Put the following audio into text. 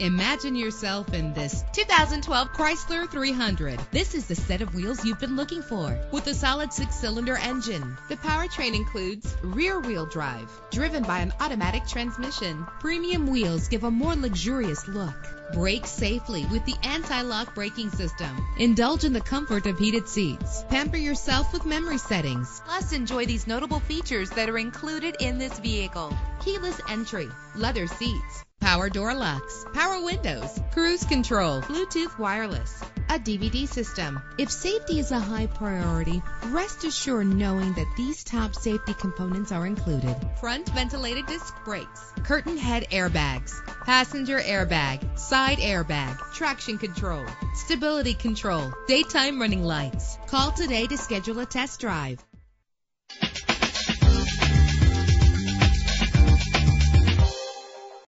Imagine yourself in this 2012 Chrysler 300. This is the set of wheels you've been looking for, with a solid 6-cylinder engine. The powertrain includes rear-wheel drive, driven by an automatic transmission. Premium wheels give a more luxurious look. Brake safely with the anti-lock braking system. Indulge in the comfort of heated seats. Pamper yourself with memory settings. Plus, enjoy these notable features that are included in this vehicle: keyless entry, leather seats, power door locks, power windows, cruise control, Bluetooth wireless, a DVD system. If safety is a high priority, rest assured knowing that these top safety components are included: front ventilated disc brakes, curtain head airbags, passenger airbag, side airbag, traction control, stability control, daytime running lights. Call today to schedule a test drive.